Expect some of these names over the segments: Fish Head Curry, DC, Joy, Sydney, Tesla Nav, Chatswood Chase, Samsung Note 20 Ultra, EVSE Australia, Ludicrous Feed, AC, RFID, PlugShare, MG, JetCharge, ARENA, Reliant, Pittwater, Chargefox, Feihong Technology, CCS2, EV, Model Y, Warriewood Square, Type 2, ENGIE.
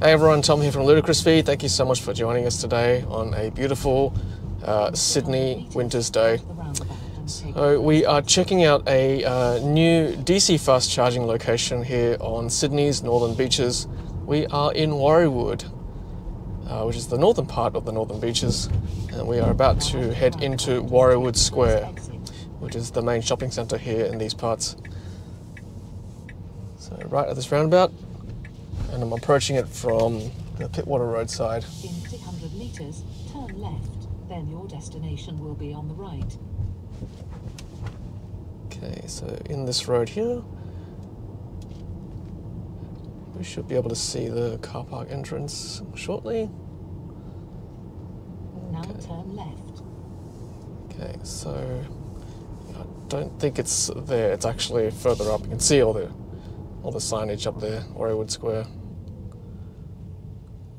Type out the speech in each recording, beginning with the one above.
Hey everyone, Tom here from Ludicrous Feed. Thank you so much for joining us today on a beautiful Sydney winter's day. So we are checking out a new DC fast charging location here on Sydney's northern beaches. We are in Warriewood, which is the northern part of the northern beaches, and we are about to head into Warriewood Square, which is the main shopping centre here in these parts. So right at this roundabout, and I'm approaching it from the Pittwater Road side. In 300 metres, turn left, then your destination will be on the right. Okay, so in this road here, we should be able to see the car park entrance shortly. Now turn left. Okay, so I don't think it's there, it's actually further up. You can see all the signage up there, Warriewood Square.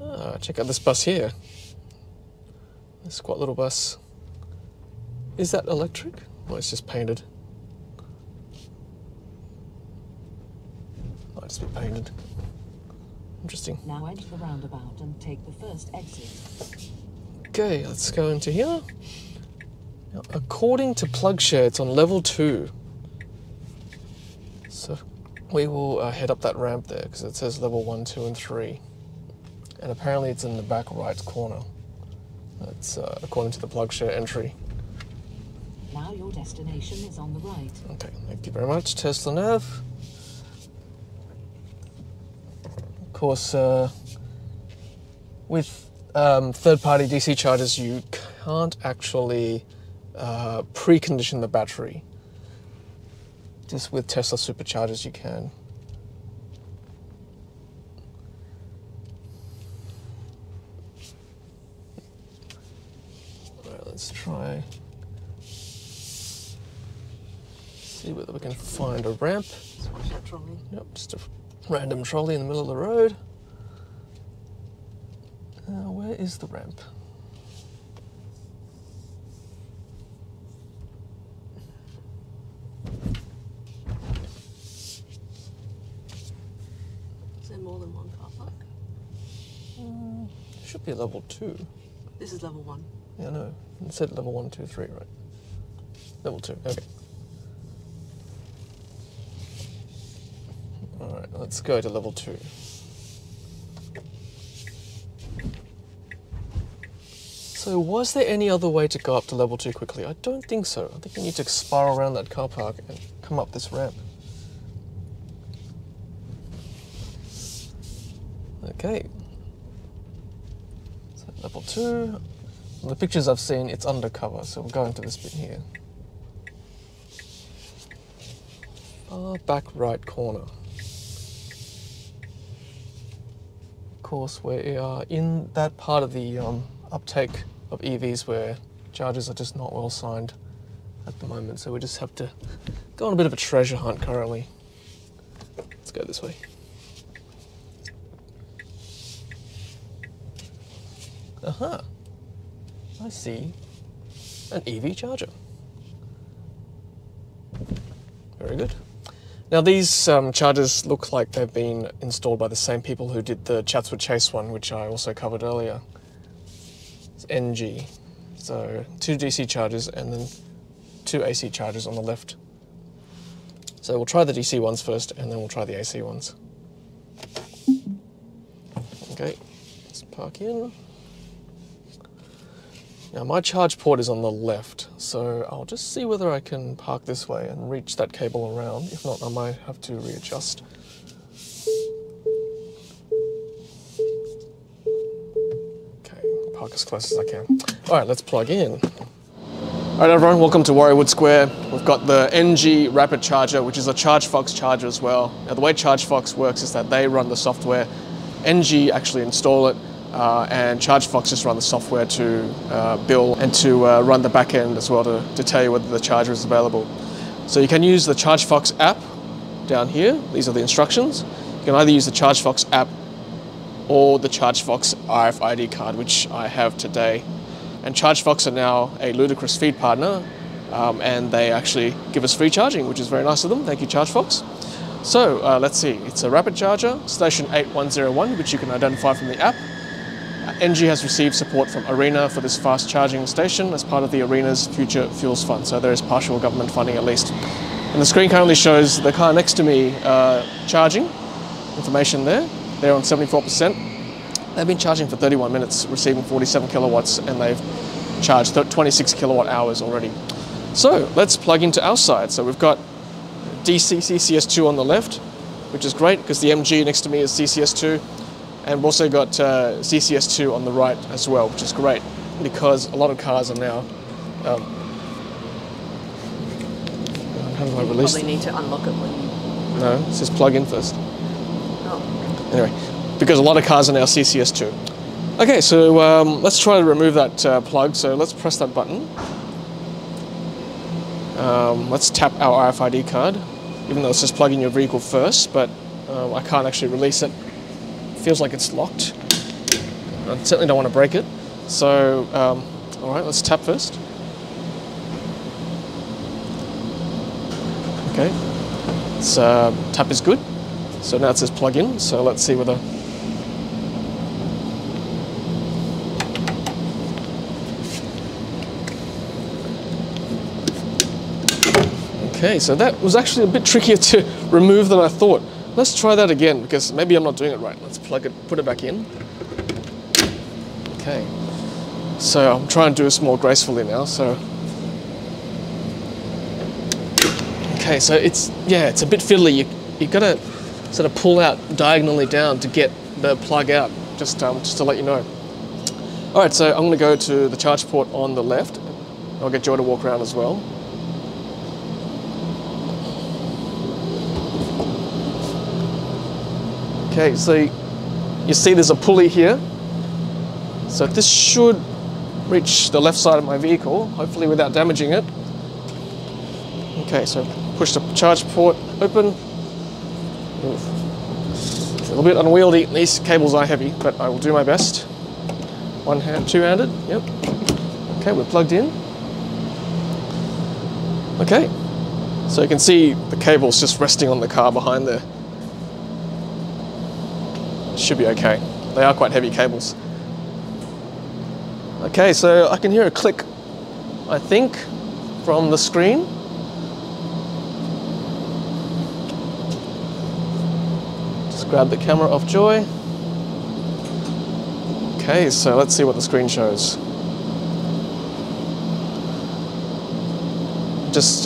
Ah, check out this bus here. This quite little bus. Is that electric? Well, it's just painted. Might just be painted. Interesting. Now enter the roundabout and take the first exit. Okay, let's go into here. Now, according to PlugShare, it's on level 2. So we will head up that ramp there because it says level 1, 2 and 3. And apparently it's in the back right corner. That's according to the PlugShare entry. Now your destination is on the right. Okay, thank you very much. Tesla Nav. Of course, with third-party DC chargers, you can't actually precondition the battery. Just with Tesla superchargers, you can. All right, let's try. See whether we can find a ramp. Nope, just a random trolley in the middle of the road. Where is the ramp? Should be level 2. This is level 1. Yeah, no. It said level 1, 2, 3, right? Level 2, okay. Alright, let's go to level 2. So was there any other way to go up to level 2 quickly? I don't think so. I think we need to spiral around that car park and come up this ramp. Okay. Level 2. From the pictures I've seen, it's undercover, so we'll go into this bit here. Back right corner. Of course, we are in that part of the uptake of EVs where chargers are just not well signed at the moment, so we just have to go on a bit of a treasure hunt currently. Let's go this way. Aha, I see an EV charger. Very good. Now these chargers look like they've been installed by the same people who did the Chatswood Chase one, which I also covered earlier. It's ENGIE. So 2 DC chargers and then 2 AC chargers on the left. So we'll try the DC ones first and then we'll try the AC ones. Okay, let's park in. Now my charge port is on the left, so I'll just see whether I can park this way and reach that cable around. If not, I might have to readjust. Okay, park as close as I can. Alright, let's plug in. Alright everyone, welcome to Warriewood Square. We've got the ENGIE Rapid Charger, which is a Chargefox charger as well. Now the way Chargefox works is that they run the software, ENGIE actually install it, and ChargeFox just run the software to build and to run the back end as well to tell you whether the charger is available. So you can use the ChargeFox app down here. These are the instructions. You can either use the ChargeFox app or the ChargeFox RFID card, which I have today. And ChargeFox are now a Ludicrous Feed partner, and they actually give us free charging, which is very nice of them. Thank you, ChargeFox. So let's see, it's a rapid charger, station 8101, which you can identify from the app. ENGIE has received support from ARENA for this fast charging station as part of the ARENA's Future Fuels Fund, so there is partial government funding at least. And the screen currently shows the car next to me charging, information there. They're on 74%. They've been charging for 31 minutes, receiving 47 kilowatts, and they've charged 26 kilowatt hours already. So let's plug into our side. So we've got DC CCS2 on the left, which is great because the MG next to me is CCS2. And we've also got CCS2 on the right as well, which is great because a lot of cars are now... how do I release it? You probably need to unlock it when... No, it says plug in first. Oh. Anyway, because a lot of cars are now CCS2. Okay, so let's try to remove that plug. So let's press that button. Let's tap our RFID card, even though it says plug in your vehicle first, but I can't actually release it. Feels like it's locked. I certainly don't want to break it. So, all right, let's tap first. Okay, it's, tap is good. So now it says plug in. So let's see whether. Okay, so that was actually a bit trickier to remove than I thought. Let's try that again, because maybe I'm not doing it right. Let's plug it, put it back in. Okay. So I'm trying to do this more gracefully now, so. Okay, so it's, yeah, it's a bit fiddly. You've got to sort of pull out diagonally down to get the plug out, just to let you know. All right, so I'm gonna go to the charge port on the left. I'll get Joy to walk around as well. Okay, so you see there's a pulley here. So this should reach the left side of my vehicle, hopefully without damaging it. Okay, so push the charge port open. It's a little bit unwieldy. These cables are heavy, but I will do my best. One hand, two-handed, yep. Okay, we're plugged in. Okay, so you can see the cable's just resting on the car behind there. Should be okay. They are quite heavy cables. Okay, so I can hear a click, I think, from the screen. Just grab the camera off Joy. Okay, so let's see what the screen shows. Just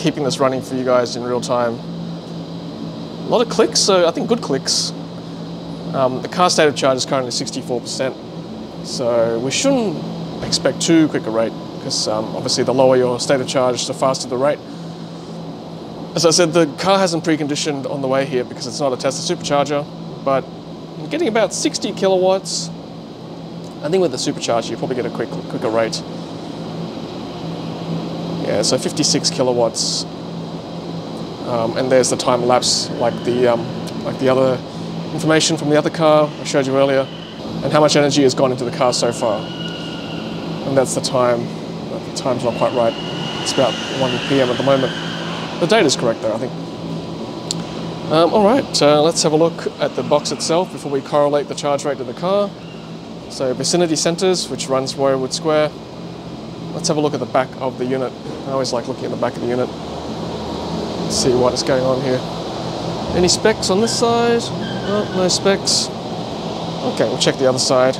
keeping this running for you guys in real time. A lot of clicks, so I think good clicks. The car state of charge is currently 64%, so we shouldn't expect too quick a rate because obviously the lower your state of charge, the faster the rate. As I said, the car hasn't preconditioned on the way here because it's not a Tesla supercharger, but I'm getting about 60 kilowatts. I think with the supercharger, you probably get a quicker rate. Yeah, so 56 kilowatts, and there's the time lapse like the other. Information from the other car I showed you earlier, and how much energy has gone into the car so far. And that's the time. The time's not quite right. It's about 1 PM at the moment. The data's correct though, I think. All right, let's have a look at the box itself before we correlate the charge rate to the car. So Vicinity Centres, which runs Warriewood Square. Let's have a look at the back of the unit. I always like looking at the back of the unit. Let's see what is going on here. Any specs on this side? No, no specs. Okay, we'll check the other side.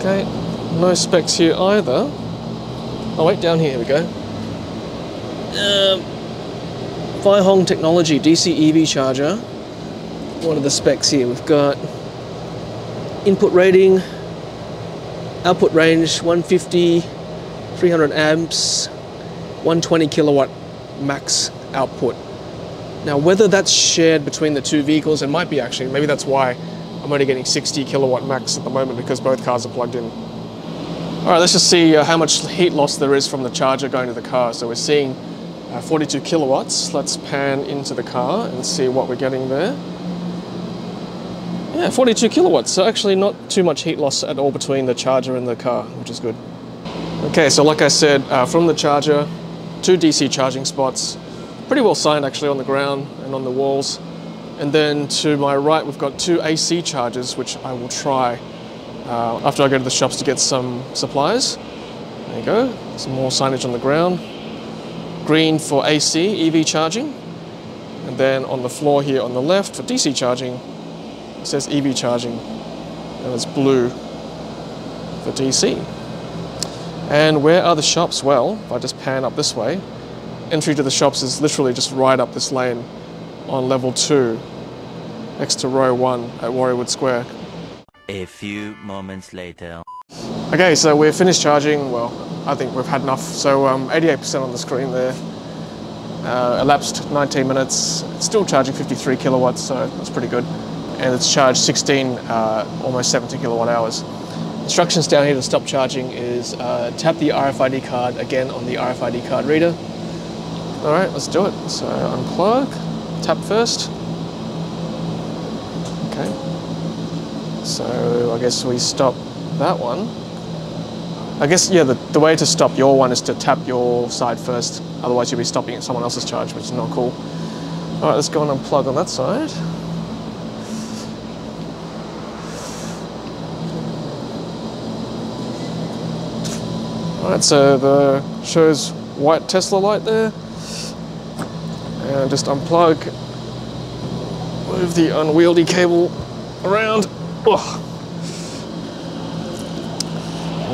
Okay, no specs here either. Oh wait, down here, here we go. Feihong Technology DC EV charger. What are the specs here? We've got input rating, output range 150, 300 amps, 120 kilowatt max output. Now whether that's shared between the two vehicles, it might be actually, maybe that's why I'm only getting 60 kilowatt max at the moment because both cars are plugged in. All right, let's just see how much heat loss there is from the charger going to the car. So we're seeing 42 kilowatts. Let's pan into the car and see what we're getting there. Yeah, 42 kilowatts, so actually not too much heat loss at all between the charger and the car, which is good. Okay, so like I said, from the charger, 2 DC charging spots, pretty well signed actually on the ground and on the walls. And then to my right, we've got 2 AC chargers, which I will try after I go to the shops to get some supplies. There you go, some more signage on the ground. Green for AC, EV charging. And then on the floor here on the left for DC charging, it says EV charging, and it's blue for DC. And where are the shops? Well, if I just pan up this way, entry to the shops is literally just right up this lane on level 2, next to row 1 at Warriewood Square. A few moments later. Okay, so we're finished charging. Well, I think we've had enough. So 88% on the screen there, elapsed 19 minutes, it's still charging 53 kilowatts, so that's pretty good. And it's charged 16, almost 70 kilowatt hours. Instructions down here to stop charging is tap the RFID card again on the RFID card reader. All right, let's do it. So unplug, tap first. Okay. So I guess we stop that one. I guess, yeah, the way to stop your one is to tap your side first. Otherwise you'll be stopping at someone else's charge, which is not cool. All right, let's go and unplug on that side. Alright, so the shows white Tesla light there, and just unplug, move the unwieldy cable around. Ugh.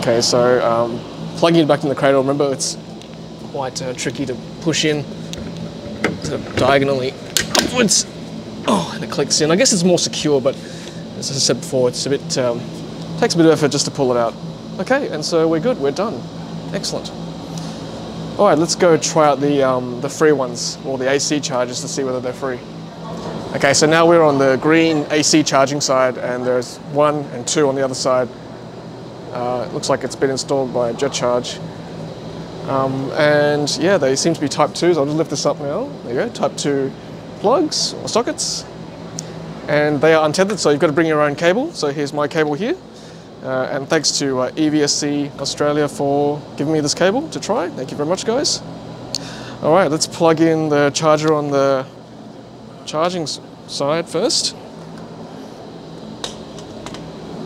Okay, so plugging it back in the cradle, remember it's quite tricky to push in sort of diagonally upwards. Oh, and it clicks in. I guess it's more secure, but as I said before, it's a bit, takes a bit of effort just to pull it out. Okay, and so we're good, we're done. Excellent. All right, let's go try out the free ones, or the AC chargers, to see whether they're free. Okay, so now we're on the green AC charging side, and there's 1 and 2 on the other side. It looks like it's been installed by JetCharge. And yeah, they seem to be Type 2s. I'll just lift this up now. There you go, Type 2 plugs or sockets. And they are untethered, so you've got to bring your own cable. So here's my cable here. And thanks to EVSE Australia for giving me this cable to try. Thank you very much, guys. All right, let's plug in the charger on the charging side first.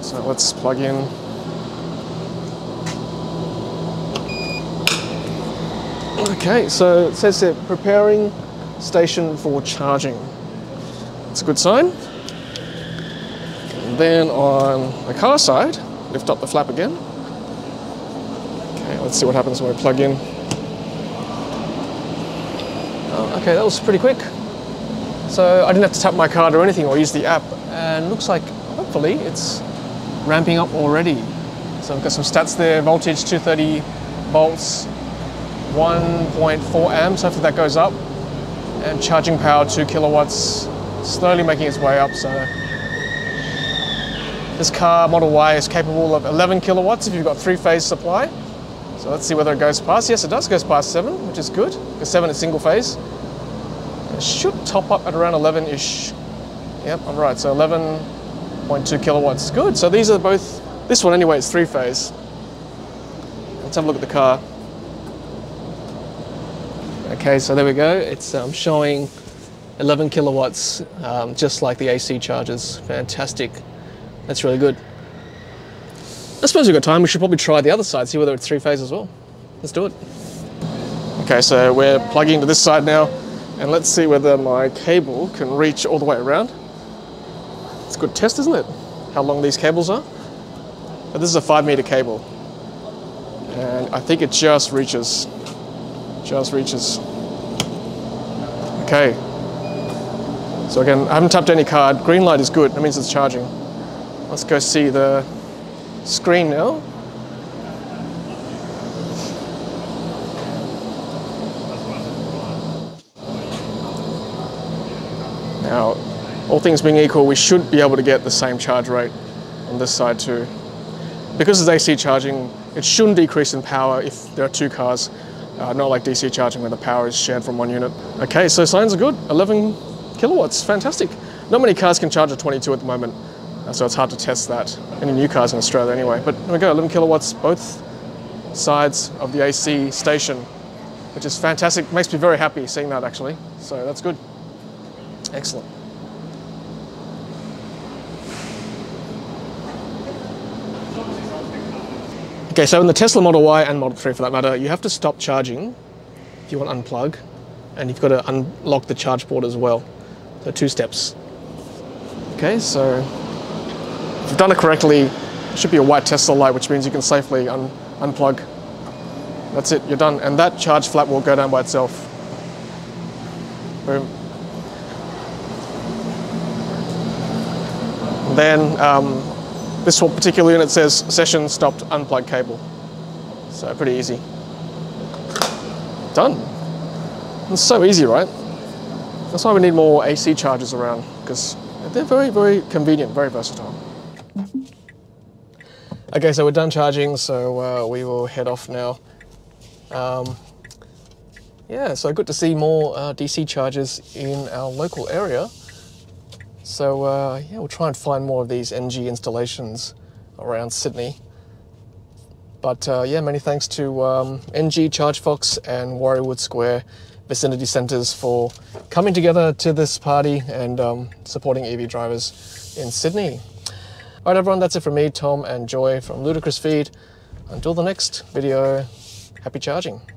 So let's plug in. Okay, so it says they're preparing station for charging. That's a good sign. And then on the car side, lift up the flap again. Okay, let's see what happens when we plug in. Oh, okay, that was pretty quick. So I didn't have to tap my card or anything or use the app, and looks like hopefully it's ramping up already. So I've got some stats there, voltage 230 volts, 1.4 amps, hopefully that goes up, and charging power 2 kilowatts, slowly making its way up. So this car, Model Y, is capable of 11 kilowatts if you've got 3-phase supply. So let's see whether it goes past. Yes, it does go past 7, which is good, because 7 is single phase. It should top up at around 11-ish. Yep, I'm right, so 11.2 kilowatts. Good, so these are both, this one anyway, it's 3-phase. Let's have a look at the car. Okay, so there we go. It's showing 11 kilowatts, just like the AC chargers. Fantastic. That's really good. I suppose we've got time. We should probably try the other side, see whether it's 3-phase as well. Let's do it. Okay, so we're plugging to this side now, and let's see whether my cable can reach all the way around. It's a good test, isn't it? How long these cables are. But this is a 5-meter cable, and I think it just reaches. Just reaches. Okay. So again, I haven't tapped any card. Green light is good. That means it's charging. Let's go see the screen now. Now, all things being equal, we should be able to get the same charge rate on this side too. Because it's AC charging, it shouldn't decrease in power if there are 2 cars, not like DC charging where the power is shared from 1 unit. Okay, so signs are good, 11 kilowatts, fantastic. Not many cars can charge at 22 at the moment. So it's hard to test that. Any new cars in Australia anyway. But there we go, 11 kilowatts, both sides of the AC station, which is fantastic. Makes me very happy seeing that actually. So that's good. Excellent. Okay, so in the Tesla Model Y and Model 3 for that matter, you have to stop charging if you want to unplug, and you've got to unlock the charge port as well. So two steps. Okay, so if you've done it correctly, it should be a white Tesla light, which means you can safely unplug. That's it, you're done. And that charge flap will go down by itself. Boom. And then, this particular unit says session stopped, unplug cable. So pretty easy. Done. It's so easy, right? That's why we need more AC chargers around, because they're very, very convenient, very versatile. Okay, so we're done charging, so we will head off now. Yeah, so good to see more DC chargers in our local area. So yeah, we'll try and find more of these ENGIE installations around Sydney. But yeah, many thanks to ENGIE, Chargefox and Warriewood Square Vicinity Centres for coming together to this party and supporting EV drivers in Sydney. All right, everyone, that's it from me, Tom and Joy from Ludicrous Feed. Until the next video, happy charging.